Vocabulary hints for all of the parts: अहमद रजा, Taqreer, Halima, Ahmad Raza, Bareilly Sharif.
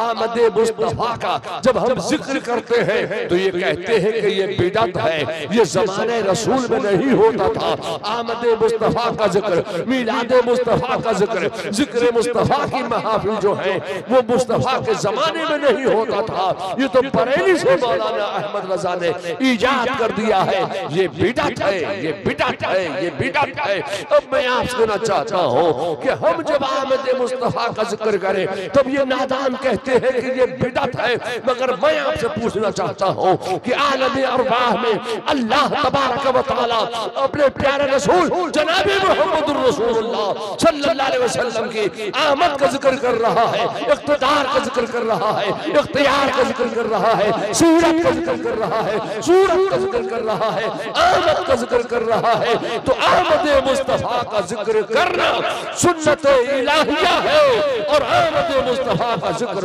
आमद मुस्तफा का जब हम जिक्र करते हैं तो ये कहते हैं कि ये बिदअत है, ये जमाने रसूल में नहीं होता था। आमद मुस्तफा का जिक्र, मीलाद मुस्तफा का जिक्र, जिक्र मुस्तफा की महाफिल जो है वो मुस्तफा के जमाने में नहीं होता था। ये तो बरेली से मौलाना अहमद रजा ने ईजाद कर दिया है। ये बिदअत है, ये बिदअत है, ये बिदअत है। अब मैं आपसे ना चाहता हूँ कि हम जब आमद मुस्तफा का जिक्र करें तब ये नादान कहते हैं कि ये बिदअत है, मगर मैं आपसे पूछना चाहता हूँ कि आलम अरबाह में अल्लाह तबारक व तआला अपने प्यारे रसूल जनाब मोहम्मद रसूलुल्लाह सल्लल्लाहु अलैहि वसल्लम की आमद का जिक्र कर रहा है, इख्तियार का जिक्र कर रहा है, इख्तियार का जिक्र कर रहा है, सूरत का जिक्र कर रहा है, सूरत का जिक्र कर रहा है, आमद का जिक्र कर रहा है। तो आमद मुस्तफा का जिक्र करना सुन्नत इलाहिया है और आमद मुस्तफा का जिक्र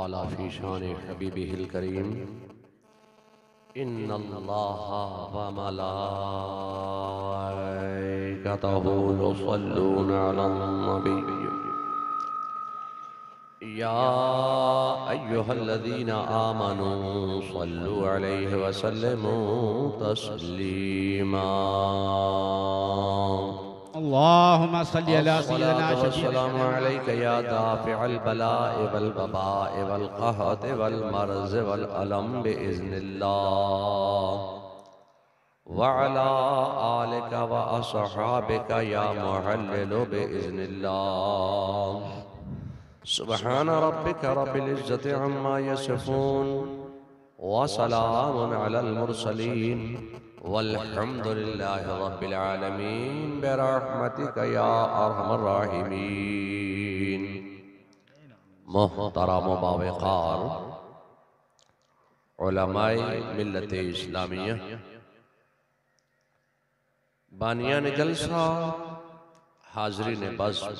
قال في شان حبيبه الكريم إن الله وملائكته يصلون على النبي يا أيها الذين آمنوا صلوا عليه وسلموا تسليما اللهم صل على سيدنا والسلام عليك يا دافع البلاء والبلاء والقهط والمرض والألم بإذن الله وعلى آلك وأصحابك يا محلل بإذن الله سبحان ربك رب العزة عما يصفون وسلام على المرسلين والحمد لله رب العالمين برحمتك يا أرحم الراحمين। محترم وباوقار علماء ملت اسلامیہ بانیان جلسہ حاضرین بزم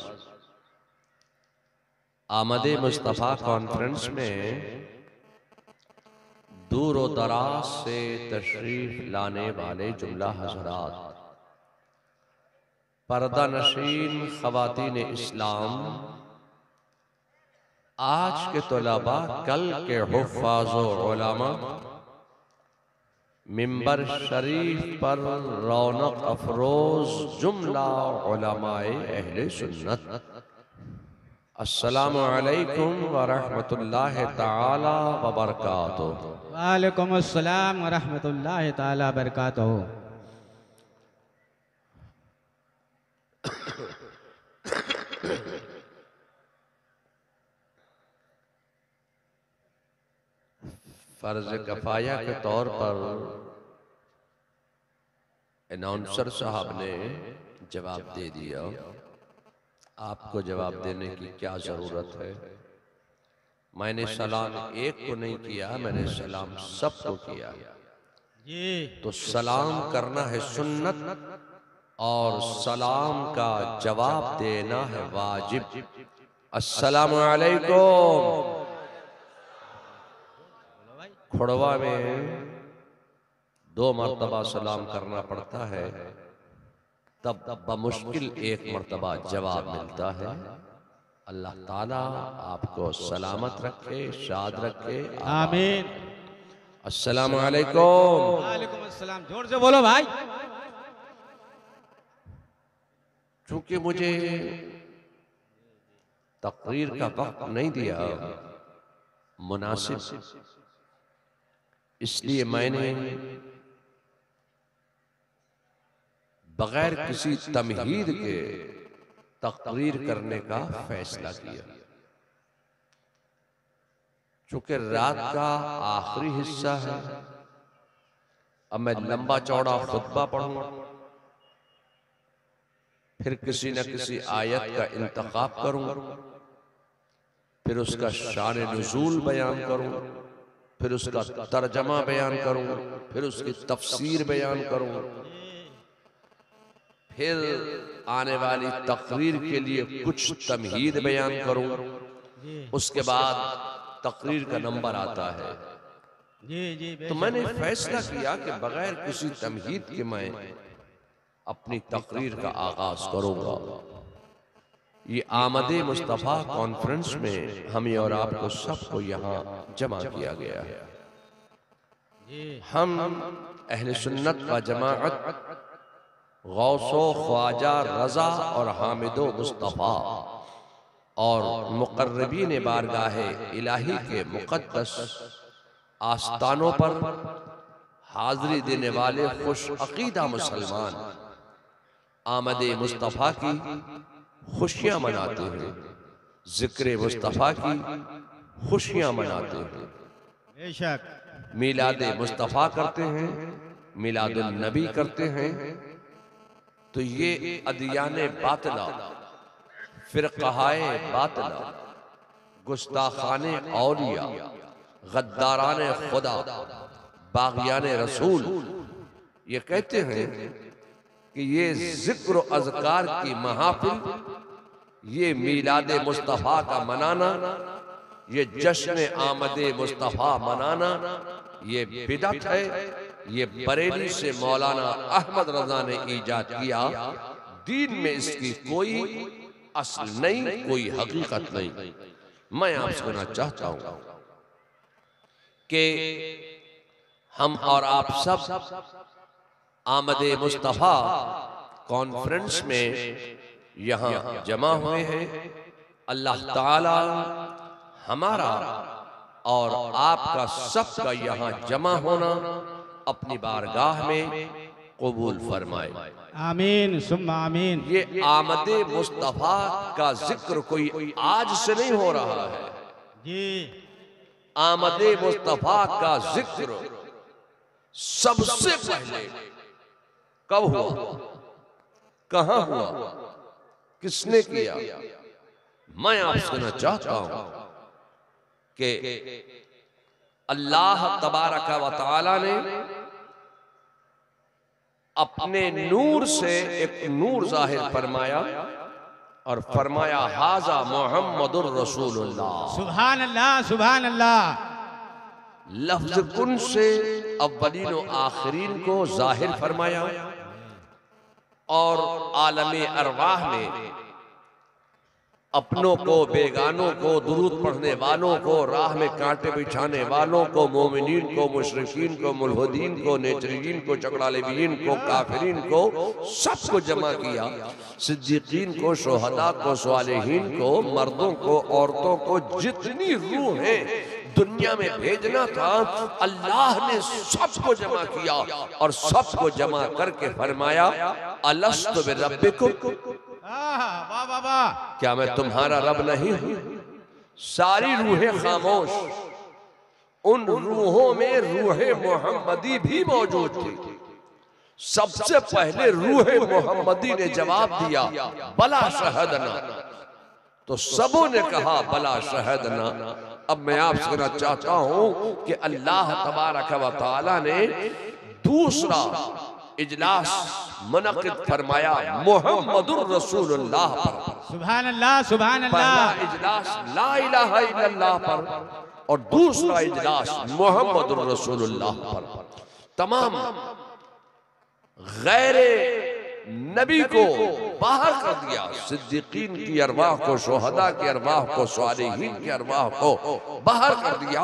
آمد مصطفیٰ کانفرنس میں دور و دراز سے تشریف لانے والے جملہ حضرات، پردہ نشین خواتین اسلام، آج کے طلبہ، کل کے حفاظ و علماء، منبر شریف پر رونق افروز جملہ علماء اہل سنت، السلام علیکم ورحمت اللہ تعالی وبرکاتہ۔ وعلیکم السلام ورحمت اللہ تعالی وبرکاتہ۔ فرض کفایہ کے طور پر اناؤنسر صاحب نے جواب دے دیا، آپ کو جواب دینے کی کیا ضرورت ہے؟ میں نے سلام ایک کو نہیں کیا، میں نے سلام سب کو کیا۔ تو سلام کرنا ہے سنت اور سلام کا جواب دینا ہے واجب۔ السلام علیکم۔ کھڑوا میں 2 مرتبہ سلام کرنا پڑتا ہے، تب بمشکل 1 مرتبہ جواب ملتا ہے۔ اللہ تعالیٰ آپ کو سلامت رکھے، شاد رکھے، آمین۔ السلام علیکم۔ وعلیکم السلام۔ زور سے بولو بھائی۔ چونکہ مجھے تقریر کا وقت نہیں دیا مناسب، اس لیے میں نے بغیر کسی تمہید کے تقریر کرنے کا فیصلہ کیا۔ چونکہ رات کا آخری حصہ ہے، اب میں لمبا چوڑا خطبہ پڑھوں، پھر کسی نہ کسی آیت کا انتخاب کروں، پھر اس کا شان نزول بیان کروں، پھر اس کا ترجمہ بیان کروں، پھر اس کی تفسیر بیان کروں، پھر آنے والی تقریر کے لیے کچھ تمہید بیان کروں، اس کے بعد تقریر کا نمبر آتا ہے۔ تو میں نے فیصلہ کیا کہ بغیر کسی تمہید کے میں اپنی تقریر کا آغاز کروں گا۔ یہ آمد مصطفیٰ کانفرنس میں ہمیں اور آپ کو سب کو یہاں جمع کیا گیا ہے۔ ہم اہل سنت کا جماعت غوث و خواجہ رضا اور حامد و مصطفیٰ اور مقربین بارگاہ الہی کے مقدس آستانوں پر حاضری دینے والے خوش عقیدہ مسلمان آمد مصطفیٰ کی خوشیاں مناتے ہیں، ذکر مصطفیٰ کی خوشیاں مناتے ہیں، میلاد مصطفیٰ کرتے ہیں، میلاد النبی کرتے ہیں۔ تو یہ ادیان باطلہ، فرقہائے باطلہ، گستاخان اولیاء، غداران خدا، باغیان رسول یہ کہتے ہیں کہ یہ ذکر و اذکار کی محافل، یہ میلاد مصطفیٰ کا منانا، یہ جشن آمد مصطفیٰ منانا یہ بدعت ہے، یہ بریلی سے مولانا احمد رضا نے ایجاد کیا، دین میں اس کی کوئی اصل نہیں، کوئی حقیقت نہیں۔ میں آپ سے کہنا چاہتا ہوں کہ ہم اور آپ سب آمد مصطفیٰ کانفرنس میں یہاں جمع ہوئے ہیں، اللہ تعالی ہمارا اور آپ کا سب کا یہاں جمع ہونا اپنی بارگاہ میں قبول فرمائے، آمین ثم آمین۔ یہ آمد مصطفیٰ کا ذکر کوئی آج سے نہیں ہو رہا ہے، آمد مصطفیٰ کا ذکر سب سے پہلے کب ہوا، کہاں ہوا، کس نے کیا۔ میں آپ سے کہنا چاہتا ہوں کہ اللہ تبارک و تعالی نے اپنے نور سے ایک نور ظاہر فرمایا اور فرمایا ھذا محمد الرسول اللہ۔ سبحان اللہ سبحان اللہ۔ لفظ کن سے اولین و آخرین کو ظاہر فرمایا اور عالم ارواح میں اپنوں کو، بیگانوں کو، درود پڑھنے والوں کو، راہ میں کانٹے بچھانے والوں کو، مومنین کو، مشرکین کو، ملحدین کو، نیچرین کو، چکڑالبین کو، کافرین کو، سب کو جمع کیا، صدیقین کو، شہداء کو، صالحین کو، مردوں کو، عورتوں کو، جتنی روح ہیں دنیا میں بھیجنا تھا اللہ نے سب کو جمع کیا اور سب کو جمع کر کے فرمایا الست بربکم، کیا میں تمہارا رب نہیں ہوں؟ ساری روحیں خاموش، ان روحوں میں روح محمدی بھی موجود تھی۔ سب سے پہلے روح محمدی نے جواب دیا بلا شہدنا، تو سبوں نے کہا بلا شہدنا۔ اب میں آپ سے کہنا چاہتا ہوں کہ اللہ تبارک و تعالی نے دوسرا اجلاس منعقد فرمایا محمد الرسول اللہ پر، سبحان اللہ سبحان اللہ۔ پہلا اجلاس لا الہ الا اللہ پر اور دوسرا اجلاس محمد الرسول اللہ پر۔ تمام غیر نبی کو باہر کر دیا، صدیقین کی ارواح کو، شہداء کی ارواح کو، صالحین کی ارواح کو باہر کر دیا،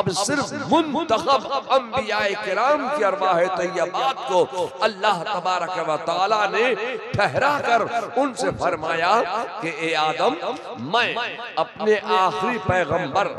اب صرف منتخب انبیاء کرام کی ارواح طیبات کو اللہ تبارک و تعالی نے ٹھہرا کر ان سے فرمایا کہ اے آدم، میں اپنے آخری پیغمبر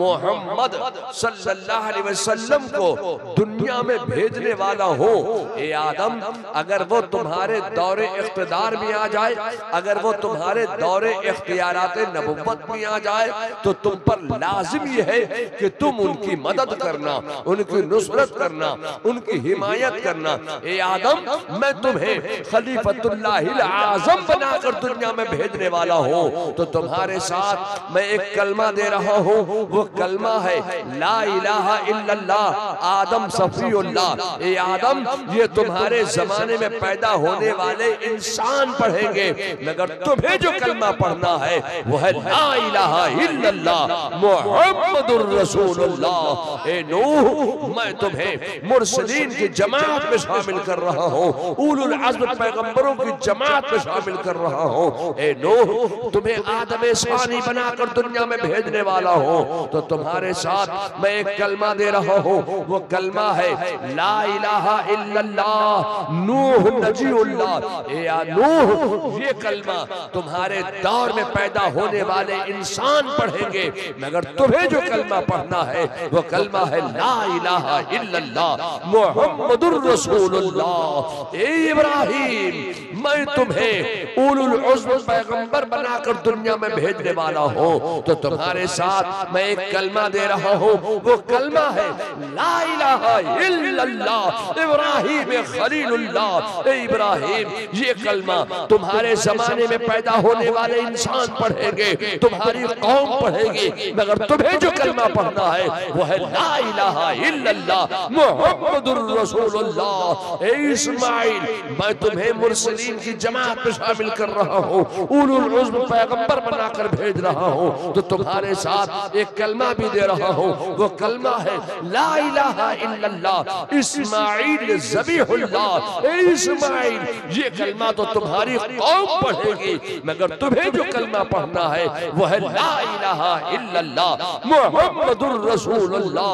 محمد صلی اللہ علیہ وسلم کو دنیا میں بھیجنے والا ہوں۔ اے آدم، اگر وہ تمہارے دور اقتدار में आ जाए, अगर वो तुम्हारे दौरे इख्तियारात नबुव्वत में आ जाए तो तुम पर लाज़िमी है कि तुम उनकी मदद करना, उनकी नुसरत करना, उनकी हिमायत करना। ए आदम, मैं तुम्हें खलीफतुल्लाहिल आज़म बनाकर दुनिया में भेजने वाला हूँ, तो तुम्हारे साथ मैं एक कलमा दे रहा हूँ, वो कलमा है ला इलाहा इल्लल्लाह आदम सफीउल्लाह। ए आदम, ये तुम्हारे जमाने में पैदा होने वाले इंसान पढ़ेंगे, मगर तुम्हें जो कलमा पढ़ना है वो है ला इलाहा इल्लल्लाह मुहम्मदुर रसूलुल्लाह। ए नूह, मैं तुम्हें मुरसलीन की जमात में शामिल कर रहा हूँ, उलुल अज़्म पैगंबरों की जमात में शामिल कर रहा हूँ। ए नूह, तुम्हें आदम सानी बनाकर दुनिया में भेजने वाला हूँ, तो तुम्हारे साथ मैं एक कलमा दे रहा हूँ, वो कलमा है ला इलाहा इल्लल्लाह नूह नबीउल्लाह। ए नूह, ये कलमा तुम्हारे दौर में पैदा होने वाले इंसान पढ़ेंगे, मगर तुम्हें जो कलमा पढ़ना है वो कलमा है ला इलाहा इल्लल्लाह मुहम्मदुर रसूलुल्लाह। ए इब्राहिम, मैं तुम्हें उलुल अज़्म पैगंबर बनाकर दुनिया में भेजने वाला हूँ, तो तुम्हारे साथ मैं एक कलमा दे रहा हूँ, वो कलमा है ला इलाहा इल्लल्लाह इब्राहिम खलीलुल्लाह। ए इब्राहिम, ये कलमा तुम्हारे जमाने में पैदा होने वाले इंसान पढ़ेंगे, तुम्हारी कौम पढ़ेगी, मगर तुम्हें जो कलमा पढ़ना है वो है ला इलाहा इल्लल्लाह मुहम्मदुर रसूलुल्लाह। ए इस्माइल, मैं तुम्हें मुरसलीन की जमात में शामिल कर रहा हूँ, उलुल अज़्म पैगंबर बनाकर भेज रहा हूँ, तो तुम्हारे साथ एक कलमा भी दे रहा हूँ, वो कलमा है ला इलाहा इल्लल्लाह इस्माइल ज़बीहुल्लाह। ए इस्माइल, ये कलमा तो तुम्हारी कौम पढ़ेगी, मगर तुम्हें जो कलमा पढ़ना है वो है ला इलाहा इल्लल्लाह मुहम्मदुर रसूलुल्लाह।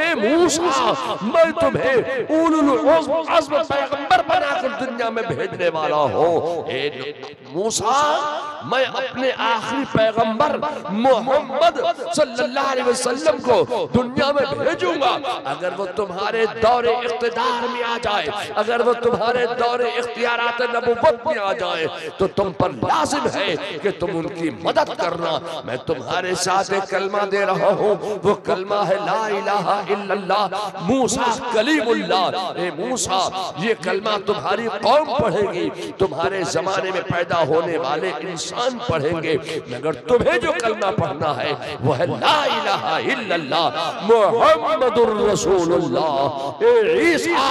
ए मूसा, मैं तुम्हें उलुल अज़्म पैगंबर बनाकर दुनिया में भेजने वाला हूँ। ए मूसा, मैं अपने आखिरी पैगंबर मोहम्मद सल्लल्लाहु अलैहि वसल्लम को दुनिया में भेजूंगा, अगर वो तुम्हारे दौरे इख्तियार में आ जाए, अगर वो तुम्हारे दौरे इख्तियारात नबुव्वत में आ जाए, तो तुम पर लाजिम है कि तुम उनकी मदद करना। मैं तुम्हारे साथ एक कलमा दे रहा हूँ, वो कलमा है ला इलाहा इल्लल्लाह मूसा कलीमुल्लाह। ए मूसा, ये कलमा तुम्हारी कौम पढ़ेगी, तुम्हारे जमाने में पैदा होने वाले इंसान पढ़ेंगे, मगर तुम्हें जो कलमा पढ़ना है वो है ला इलाहा इल्लल्लाह मुहम्मदुर रसूलुल्लाह। ए ईसा,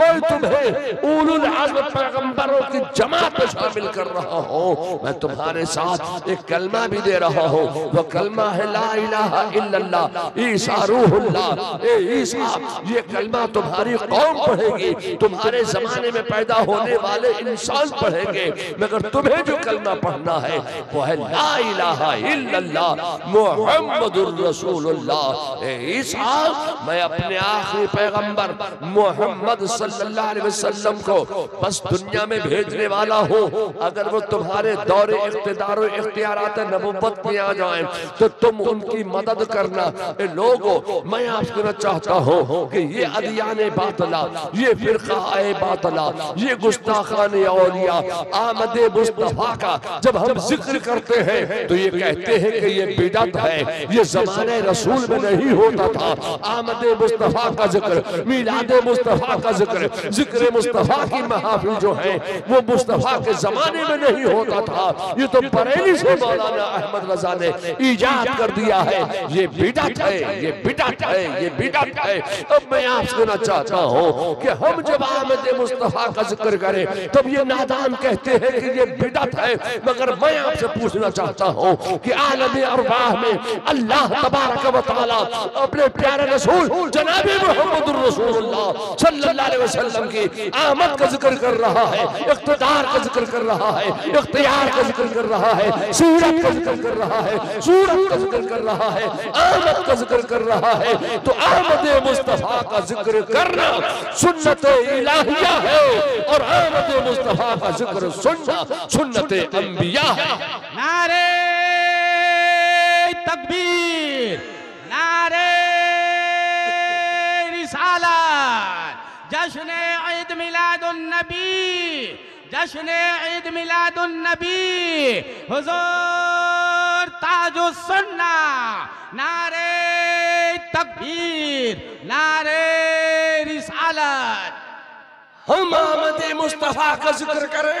मैं तुम्हें उलुल अज़्म पैगंबरों की जमात में शामिल कर रहा हूँ, मैं तुम्हारे साथ एक कलमा भी दे रहा हूँ, वो कलमा है ला इलाहा इल्लल्लाह ईसा रूहुल्लाह। ए ईसा, ये कलमा तुम्हारी कौम पढ़ेगी, तुम्हारे जमाने में पैदा होने वाले इंसान पढ़ेंगे, मगर तुम्हें जो कलमा पढ़ना है वो है ला इलाहा इल्लल्लाह मुहम्मदुर रसूलुल्लाह। ए ईसा, मैं अपने आखिरी पैगंबर मोहम्मद सल्लल्लाहु अलैहि वसल्लम को बस दुनिया में भेजने वाला हूँ, अगर वो तुम्हारे दौरे इख्तियार और इख्तियारात नबुव्वत में आ जाए तो तुम उनकी मदद करना। ए लोगों, मैं आपको चाहता हूँ कि ये अदियाने बातला, ये फिरका ए बातला, ये गुस्ताखाने औलिया आमदे मुस्तफा का जब हम जिक्र करते हैं तो ये कहते हैं कि ये बिदअत है, ये ज़माने रसूल में नहीं होता था। आमदे मुस्तफा का जिक्र, मीलादे मुस्तफा का जिक्र, जिक्र मुस्तफा की महाफिल जो है वो मुस्तफा के जमाने में नहीं होता था, ये तो बरेली से मौलाना अहमद रजा ने ईजाद कर दिया है। ये बिदअत है, ये बिदअत है, ये बिदअत है। अब मैं आपसे ना चाहता हूँ कि हम जब आमदे मुस्तफा का जिक्र करें तब ये नादान कहते हैं कि ये बिदअत है, मगर मैं आपसे पूछना चाहता हूँ कि आलमे अरवाह में अल्लाह तबारक व तआला अपने प्यारे रसूल जनाब मुहम्मदुर रसूलुल्लाह सल्लल्लाहु अलैहि वसल्लम की आमद का जिक्र कर रहा है, इख्तियार का जिक्र कर रहा है, इख्तियार का जिक्र कर रहा है, सूरत का जिक्र कर रहा है, सूरत का जिक्र कर रहा है, आमद का जिक्र कर रहा है, तो आमद मुस्तफा का जिक्र करना सुन्नत इलाहिया है और आमद मुस्तफा का जिक्र सुनना सुन्नत अंबिया है। नारे तकबीर, नारे रिसालत, जश्न ईद मिलादुन्नबी, جشن عيد ميلاد النبي حضور تاج السنة نعرہ تکبیر نعرہ رسالت. ہم آمد مصطفیٰ کا ذکر کریں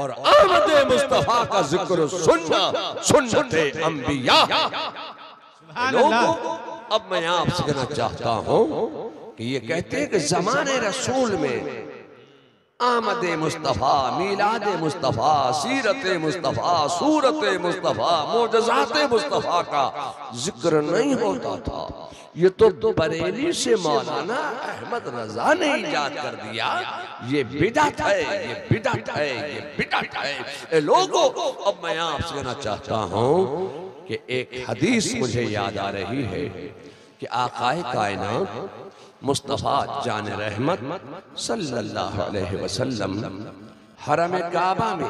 اور آمد مصطفیٰ کا ذکر سننا سنت انبیاء. لوگوں اب میں آپ سے کہنا چاہتا ہوں کہ یہ کہتے ہیں کہ زمان رسول میں آمد مصطفیٰ، میلاد مصطفیٰ، سیرت مصطفیٰ، صورت مصطفیٰ، معجزات مصطفیٰ کا ذکر نہیں ہوتا تھا. یہ تو بریلی سے مولانا احمد رضا نے ایجاد کر دیا. یہ بدعت ہے یہ بدعت ہے یہ بدعت ہے. اے لوگوں اب میں آپ سے کہنا چاہتا ہوں کہ ایک حدیث مجھے یاد آ رہی ہے کہ آقا کائنات مصطفیٰ جان رحمت صلی اللہ علیہ وسلم حرم کعبہ میں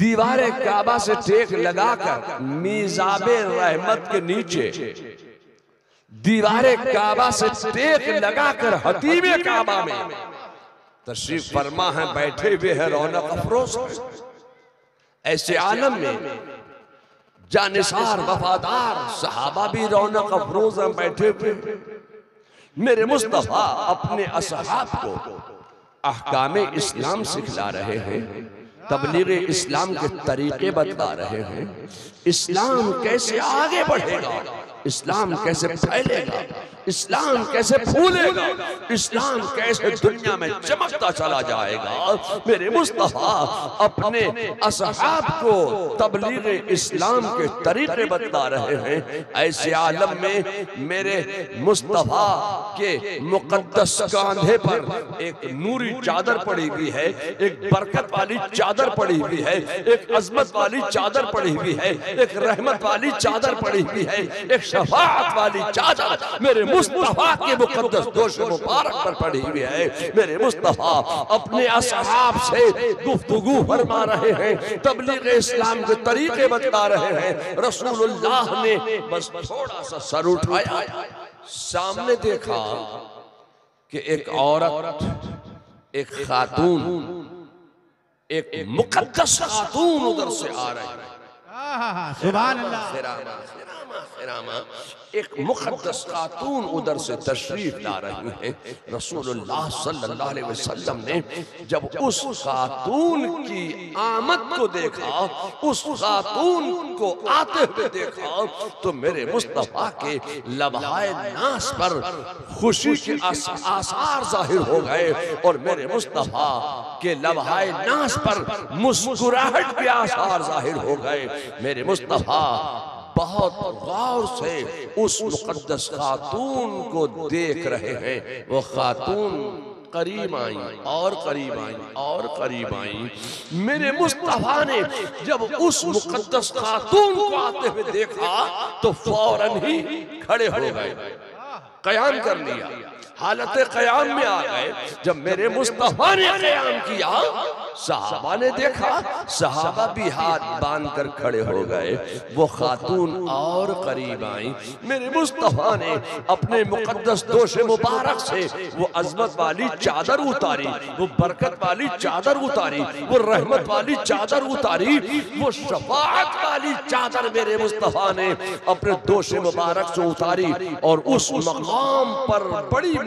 دیوار کعبہ سے ٹیک لگا کر میزاب رحمت کے نیچے دیوار کعبہ سے ٹیک لگا کر حتیم کعبہ میں تشریف فرما ہے. بیٹھے ہوئے ہیں رونق افروز ایسے عالم میں جانسار وفادار صحابہ بھی رونق افروز ہم بیٹھے پہ. میرے مصطفیٰ اپنے اصحاب کو احکام اسلام سکھلا رہے ہیں، تبلیغ اسلام کے طریقے بتلا رہے ہیں. اسلام کیسے آگے بڑھے گا، اسلام کیسے پھیلے گا، اسلام کیسے پھولے گا، اسلام کیسے دنیا میں چمکتا چلا جائے گا. میرے مصطفیٰ اپنے اصحاب کو تبلیغ اسلام کے طریقے بتلا رہے ہیں. ایسے عالم میں میرے مصطفیٰ کے مقدس کاندھے پر ایک نوری چادر پڑی ہوئی ہے، ایک برکت والی چادر پڑی ہوئی ہے، ایک عظمت والی چادر پڑی ہوئی ہے، ایک رحمت والی چادر پڑی ہوئی ہے، ایک شفاعت والی چادر میرے مصطفیٰ کے مقدس دوش مبارک پر پڑھی ہوئی ہے. میرے مصطفیٰ اپنے اصحاب سے گفتگو فرما رہے ہیں، تبلیغ اسلام کے طریقے بتلا رہے ہیں. رسول اللہ نے بس تھوڑا سا سر اٹھایا، سامنے دیکھا کہ ایک عورت، ایک خاتون، ایک مقدس خاتون ادھر سے آ رہی ہے. سبحان اللہ. ایک مقدس خاتون ادھر سے تشریف لا رہی ہے. رسول اللہ صلی اللہ علیہ وسلم نے جب اس خاتون کی آمد کو دیکھا، اس خاتون کو آتے ہوئے دیکھا تو میرے مصطفیٰ کے لبہائے ناس پر خوشی کے آثار ظاہر ہو گئے اور میرے مصطفیٰ کے لبہائے ناس پر مسکراہٹ کے آثار ظاہر ہو گئے. میرے مصطفیٰ بہت غور سے اس مقدس خاتون کو دیکھ رہے ہیں. وہ خاتون قریب آئیں اور قریب آئیں اور قریب آئیں. میرے مصطفیٰ نے جب اس مقدس خاتون کو آتے ہوئے دیکھا تو فوراں ہی کھڑے ہو گئے، قیام کر لیا، حالت قیام میں آ گئے. جب میرے مصطفیٰ نے قیام کیا صحابہ نے دیکھا، صحابہ بھی ہاتھ باندھ کر کھڑے ہو گئے. وہ خاتون اور قریب آئیں. میرے مصطفیٰ نے اپنے مقدس دوش مبارک سے وہ عظمت والی چادر اتاری، وہ برکت والی چادر اتاری، وہ رحمت والی چادر اتاری، وہ شفاعت والی چادر میرے مصطفیٰ نے اپنے دوش مبارک سے اتاری اور اس مقام پر بڑی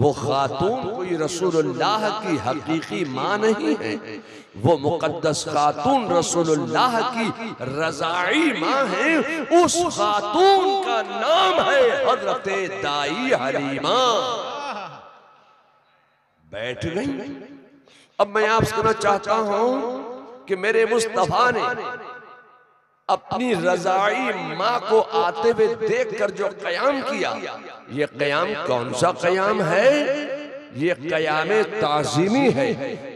وہ خاتون کوئی رسول اللہ کی حقیقی ماں نہیں ہے، وہ مقدس خاتون رسول اللہ کی رضاعی ماں ہے، اس خاتون کا نام ہے حضرت دائی حلیمہ۔ بیٹھ گئی۔ اب میں آپ سے کہنا چاہتا ہوں کہ میرے مصطفیٰ نے اپنی رضاعی ماں کو آتے ہوئے دیکھ کر جو قیام کیا، یہ قیام کون سا قیام ہے؟ یہ قیام تعظیمی ہے،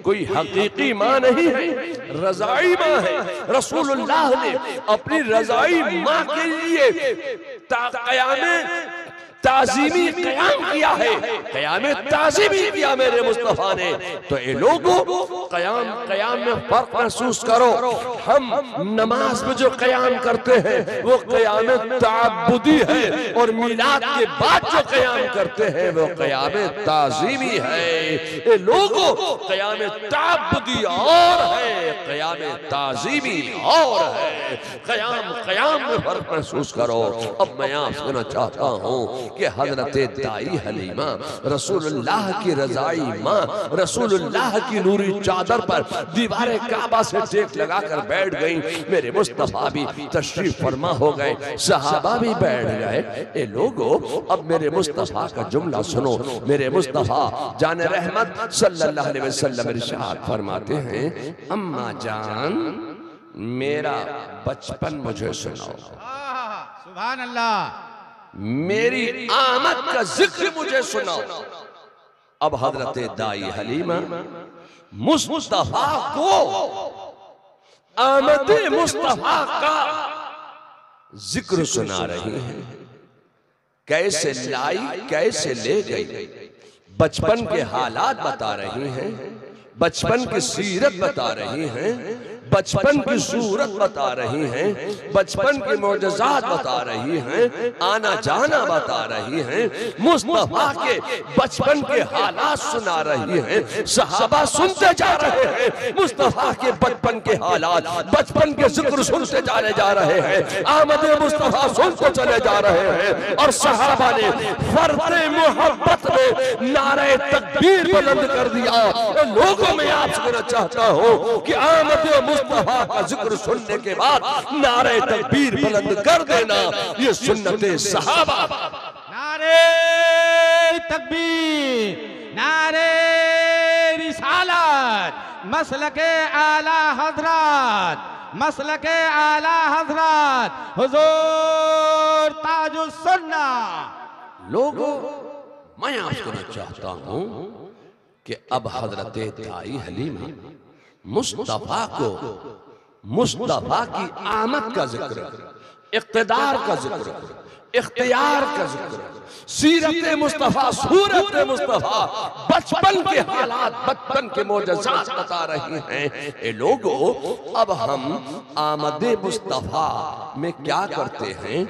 کوئی حقیقی ماں نہیں ہے، رضاعی ماں ہے۔ رسول اللہ نے اپنی رضاعی ماں کے لیے قیام تعظیمی قیام کیا ہے، قیام تعظیمی کیا میرے مصطفیٰ نے۔ تو اے لوگوں، قیام میں فرق محسوس کرو۔ ہم نماز میں جو قیام کرتے ہیں وہ قیام تعبدی ہے، اور میلاد کے بعد جو قیام کرتے ہیں وہ قیام تعظیمی ہے۔ اے لوگوں، قیام تعبدی اور ہے، قیام تعظیمی اور ہے، قیام میں فرق محسوس کرو۔ اب میں آپ سنا چاہتا ہوں کہ حضرت دائی حلیمہ رسول اللہ کی رضائی ماں، رسول اللہ کی نوری چادر پر دیوار کعبہ سے ٹیک لگا کر بیٹھ گئیں۔ میرے مصطفیٰ بھی تشریف فرما ہو گئے، صحابہ بھی بیٹھ گئے۔ اے لوگوں، اب میرے مصطفیٰ کا جملہ سنو۔ میرے مصطفیٰ جان رحمت صلی اللہ علیہ وسلم ارشاد فرماتے ہیں، اماں جان میرا بچپن مجھے سناؤ، سبحان اللہ، میری آمد کا ذکر مجھے سناؤ۔ اب حضرت دائی حلیمہ مصطفیٰ کو آمد مصطفیٰ کا ذکر سنا رہی ہیں۔ کیسے لائی، کیسے لے گئی، بچپن کے حالات بتا رہی ہیں، بچپن کی سیرت بتا رہی ہیں، بچپن کی صورت بتا رہی ہیں، بچپن کی معجزات بتا رہی ہیں، آنا جانا بتا رہی ہیں، مصطفیٰ کے بچپن کے حالات سنا رہی ہیں۔ صحابہ سنتے جا رہے ہیں، مصطفیٰ کے بچپن کے حالات، بچپن کے ذکر سنتے جانے جا رہے ہیں، آمد مصطفیٰ سنتے چلے جا رہے ہیں۔ اور صحابہ نے فرق محبت میں نعرہ تکبیر بلند کر دیا۔ لوگوں میں آپ کہنا چاہتا ہوں کہ آمد مصطفیٰ کا ذکر سننے کے بعد نعرہ تکبیر بلند کر دینا، یہ سنت صحابہ۔ نعرہ تکبیر، نعرہ رسالت، مسلک اعلیٰ حضرات، مسلک اعلیٰ حضرات، حضور تاج السنہ۔ لوگوں، میں آپ کو چاہتا ہوں کہ اب حضرت دائی حلیمہ مصطفیٰ کو، مصطفیٰ کی آمد کا ذکر، اقتدار کا ذکر، اختیار کا ذکر، سیرت مصطفیٰ، صورت مصطفیٰ، بچپن کے حالات، بچپن کے معجزات بتا رہی ہیں۔ اے لوگوں، اب ہم آمد مصطفیٰ میں کیا کرتے ہیں؟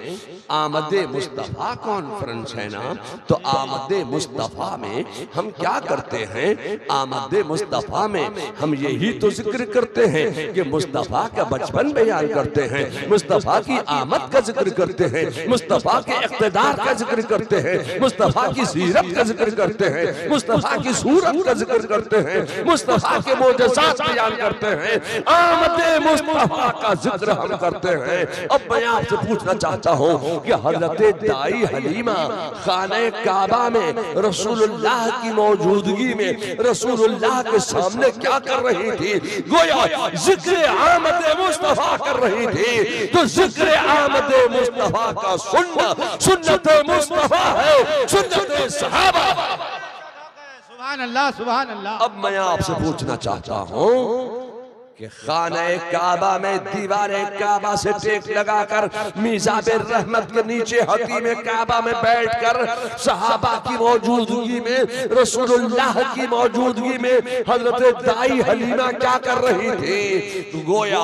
آمد مصطفیٰ کانفرنس ہے نا، تو آمد مصطفیٰ میں ہم کیا کرتے ہیں؟ آمد مصطفیٰ میں ہم یہی تو ذکر کرتے ہیں کہ مصطفیٰ کا بچپن بیان کرتے ہیں، مصطفیٰ کی آمد کا ذکر کرتے ہیں، مصطفیٰ کے اقتدار کا ذکر کرتے ہیں، مصطفیٰ کی سیرت کا ذکر کرتے ہیں، مصطفیٰ کی صورت کا ذکر کرتے ہیں، مصطفیٰ کے معجزات بیان کرتے ہیں، آمد مصطفیٰ کا ذکر ہم کرتے ہیں۔ اب میں آپ سے پوچھنا چاہتا ہوں کہ حضرت دائی حلیمہ خانہ کعبہ میں رسول اللہ کی موجودگی میں رسول اللہ کے سامنے کیا کر رہی تھی؟ گویا ذکر آمد مصطفیٰ کر رہی تھی۔ تو ذکر آمد مصطفیٰ کا سنت مصطفیٰ ہے، سنت صحابہ۔ سبحان اللہ، سبحان اللہ۔ اب میں آپ سے پوچھنا چاہتا ہوں کہ خانہ کعبہ میں دیوار کعبہ سے ٹیک لگا کر میزاب رحمت کے نیچے حتیم کعبہ میں بیٹھ کر صحابہ کی موجودگی میں، رسول اللہ کی موجودگی میں حضرت دائی حلیمہ کیا کر رہی تھی؟ گویا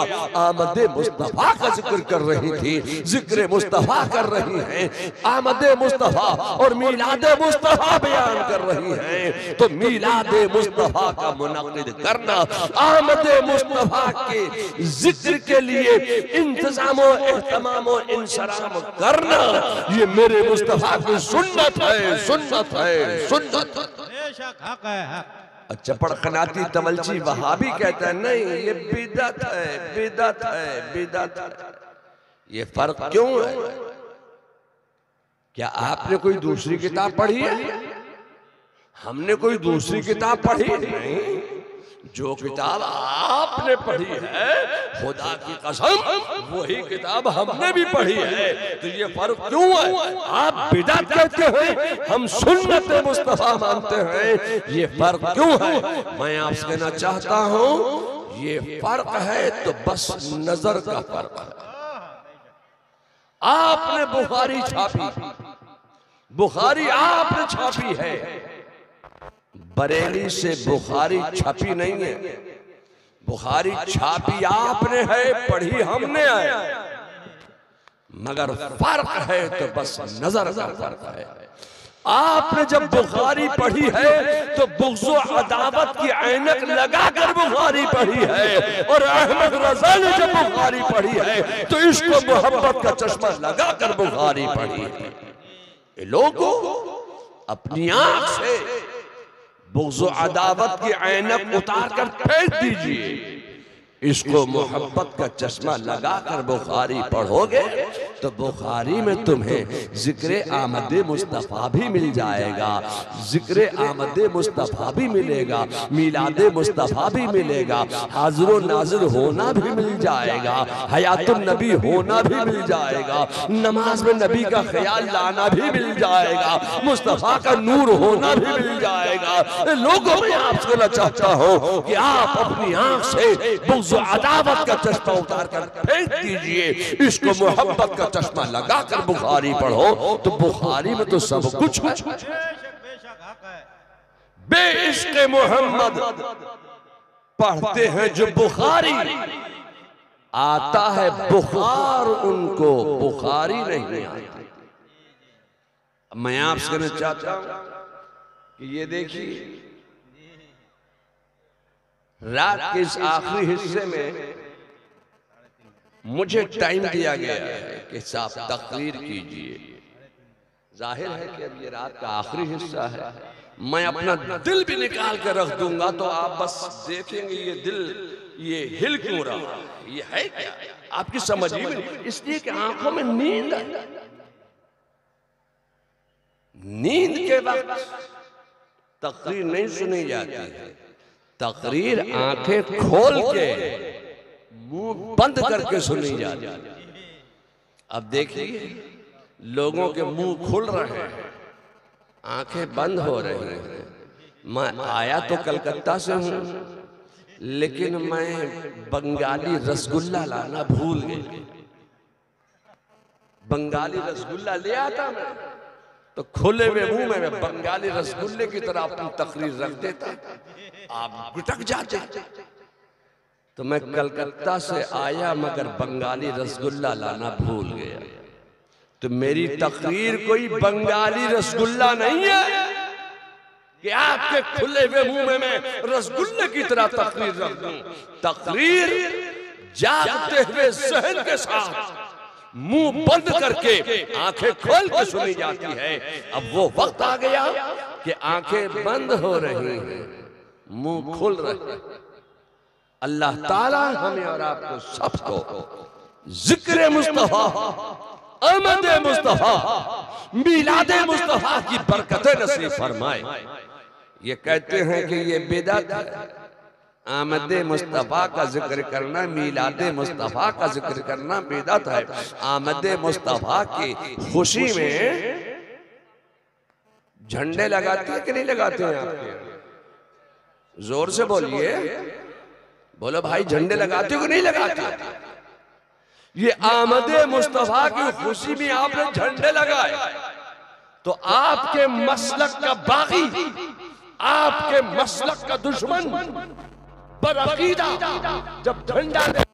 آمد مصطفیٰ کا ذکر کر رہی تھی، ذکر مصطفیٰ کر رہی ہیں، آمد مصطفیٰ اور میلاد مصطفیٰ بیان کر رہی ہیں۔ تو میلاد مصطفیٰ کا منعقد کرنا، آمد مصطفیٰ مصطفیٰ کے ذکر کے لیے انتظام و اہتمام و انشرام کرنا یہ میرے مصطفیٰ کی سنت ہے سنت ہے سنت ہے۔ اچھا پڑھ قناتی تولچی وہابی کہتا ہے نہیں یہ بدعت ہے بدعت ہے بدعت ہے۔ یہ فرق کیوں ہے؟ کیا آپ نے کوئی دوسری کتاب پڑھی ہے؟ ہم نے کوئی دوسری کتاب پڑھی نہیں۔ جو کتاب آپ نے پڑھی ہے خدا کی قسم وہی کتاب ہم نے بھی پڑھی ہے تو یہ فرق کیوں ہے؟ آپ بدعت کہتے ہیں ہم سنت مصطفیٰ مانتے ہیں یہ فرق کیوں ہے؟ میں آپ سے کہنا چاہتا ہوں یہ فرق ہے تو بس نظر کا فرق ہے۔ آپ نے بخاری چھاپی بخاری آپ نے چھاپی ہے بریلی سے بخاری چھاپی نہیں ہے بخاری چھاپی آپ نے ہے پڑھی ہم نے ہے مگر فرق ہے تو بس نظر کا فرق ہے۔ آپ نے جب بخاری پڑھی ہے تو بغض و عداوت کی عینک لگا کر بخاری پڑھی ہے اور احمد رضا نے جب بخاری پڑھی ہے تو عشق و محبت کا چشمہ لگا کر بخاری پڑھی ہے۔ یہ لوگوں اپنی آنکھ سے بغض و عداوت کی عینک اتار کر پھینک دیجئے اس کو محبت کا چشمہ لگا کر بخاری پڑھو گے تو بخاری میں تمہیں ذکر آمد مصطفیٰ بھی مل جائے گا ذکر آمد مصطفیٰ بھی ملے گا میلاد مصطفیٰ بھی ملے گا حاضر و ناظر ہونا بھی مل جائے گا حیات النبی ہونا بھی مل جائے گا نماز میں نبی کا خیال لانا بھی مل جائے گا مصطفیٰ کا نور ہونا بھی مل جائے گا۔ لوگوں میں آپ سے کہنا چاہتا ہوں کہ آپ اپنی آنکھ سے بغض و عداوت کا چشمہ اتار کر پھینک دیجئے اس کو محبت کا چشمہ لگا کر بخاری پڑھو تو بخاری میں تو سب کچھ ہے۔ بے عشق محمد پڑھتے ہیں جو بخاری آتا ہے بخار ان کو بخاری نہیں آتا۔ میں آپ سے کہنا چاہتا ہوں کہ یہ دیکھیے رات کے اس آخری حصے میں مجھے ٹائم دیا گیا ہے کہ صاحب تقریر کیجئے۔ ظاہر ہے کہ اب یہ رات کا آخری حصہ ہے میں اپنا دل بھی نکال کے رکھ دوں گا تو آپ بس دیکھیں گے یہ دل یہ ہل کیوں رہا یہ ہے کیا آپ کی سمجھ ہی نہیں اس لیے کہ آنکھوں میں نیند ہے۔ نیند کے وقت تقریر نہیں سنی جاتی ہے تقریر آنکھیں کھول کے منہ بند کر کے سنی جاتی ہے۔ اب دیکھیے لوگوں کے منہ کھل رہے ہیں آنکھیں بند ہو رہے ہیں۔ میں آیا تو کلکتہ سے ہوں لیکن میں بنگالی رسگلہ لانا بھول گیا بنگالی رسگلہ لے آتا میں تو کھلے ہوئے منہ میں بنگالی رسگلے کی طرح اپنی تقریر رکھ دیتا آپ گھٹک جاتے تو میں کلکتہ سے آیا مگر بنگالی رسگلہ لانا بھول گیا تو میری تقریر کوئی بنگالی رسگلہ نہیں ہے کہ آپ کے کھلے ہوئے منہ میں رسگلے کی طرح تقریر رکھ دوں۔ تقریر جاگتے ہوئے ذہن کے ساتھ منہ بند کر کے آنکھیں کھول کے سنی جاتی ہے۔ اب وہ وقت آ گیا کہ آنکھیں بند ہو رہی ہیں منہ کھل رہے ہیں۔ اللہ تعالیٰ ہمیں اور آپ کو سب کو ذکر مصطفیٰ آمد مصطفیٰ میلاد مصطفیٰ کی برکتیں نصیب فرمائے۔ یہ کہتے ہیں کہ یہ بدعت ہے آمد مصطفیٰ کا ذکر کرنا میلاد مصطفیٰ کا ذکر کرنا بدعت ہے۔ آمد مصطفیٰ کی خوشی میں جھنڈے لگاتے ہیں کہ نہیں لگاتے ہیں؟ آپ کے زور سے بولیے بولو بھائی جھنڈے لگاتے ہیں کہ نہیں لگاتے ہیں؟ یہ آمد مصطفیٰ کی خوشی میں آپ نے جھنڈے لگائے تو آپ کے مسلک کا باغی آپ کے مسلک کا دشمن برعقیدہ جب جھنڈا دے